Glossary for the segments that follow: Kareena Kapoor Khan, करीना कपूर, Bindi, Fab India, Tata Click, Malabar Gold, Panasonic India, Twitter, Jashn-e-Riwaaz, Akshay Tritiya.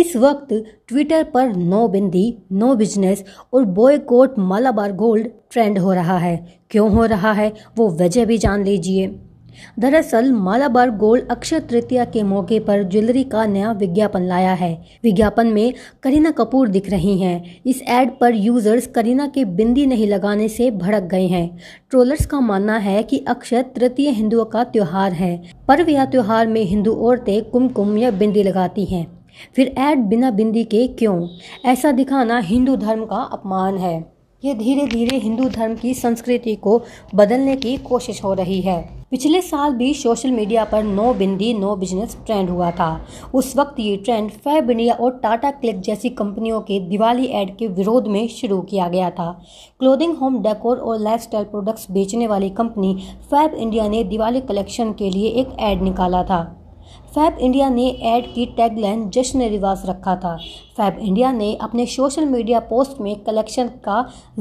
इस वक्त ट्विटर पर नो बिंदी नो बिजनेस और बॉयकॉट मालाबार गोल्ड ट्रेंड हो रहा है। क्यों हो रहा है वो वजह भी जान लीजिए। दरअसल मालाबार गोल्ड अक्षय तृतीया के मौके पर ज्वेलरी का नया विज्ञापन लाया है। विज्ञापन में करीना कपूर दिख रही हैं। इस ऐड पर यूजर्स करीना के बिंदी नहीं लगाने से भड़क गए हैं। ट्रोलर्स का मानना है कि अक्षय तृतीया हिंदुओं का त्योहार है। पर्व या त्योहार में हिंदू औरतें कुमकुम या बिंदी लगाती हैं, फिर ऐड बिना बिंदी के क्यों? ऐसा दिखाना हिंदू धर्म का अपमान है। ये धीरे धीरे हिंदू धर्म की संस्कृति को बदलने की कोशिश हो रही है। पिछले साल भी सोशल मीडिया पर no bindi no business trend हुआ था। उस वक्त ये ट्रेंड फैब इंडिया और टाटा क्लिक जैसी कंपनियों के दिवाली ऐड के विरोध में शुरू किया गया था। क्लोथिंग, होम डेकोर और लाइफस्टाइल प्रोडक्ट्स बेचने वाली कंपनी फैब इंडिया ने दिवाली कलेक्शन के लिए एक ऐड निकाला था। फैब इंडिया ने ऐड की टैगलाइन जश्न-ए-रिवाज रखा था। फैब इंडिया ने अपने सोशल मीडिया पोस्ट में कलेक्शन का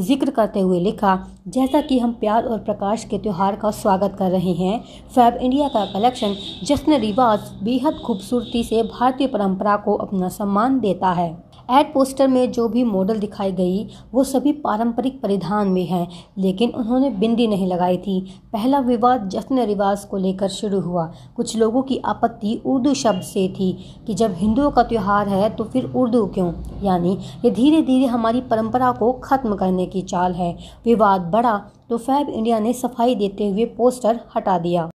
जिक्र करते हुए लिखा, जैसा कि हम प्यार और प्रकाश के त्यौहार का स्वागत कर रहे हैं, फैब इंडिया का कलेक्शन जश्न-ए-रिवाज बेहद खूबसूरती से भारतीय परंपरा को अपना सम्मान देता है। ऐड पोस्टर में जो भी मॉडल दिखाई गई वो सभी पारंपरिक परिधान में हैं, लेकिन उन्होंने बिंदी नहीं लगाई थी। पहला विवाद जश्न-ए-रिवाज को लेकर शुरू हुआ। कुछ लोगों की आपत्ति उर्दू शब्द से थी कि जब हिंदुओं का त्यौहार है तो फिर उर्दू क्यों, यानी ये धीरे धीरे हमारी परंपरा को खत्म करने की चाल है। विवाद बढ़ा तो फैब इंडिया ने सफाई देते हुए पोस्टर हटा दिया।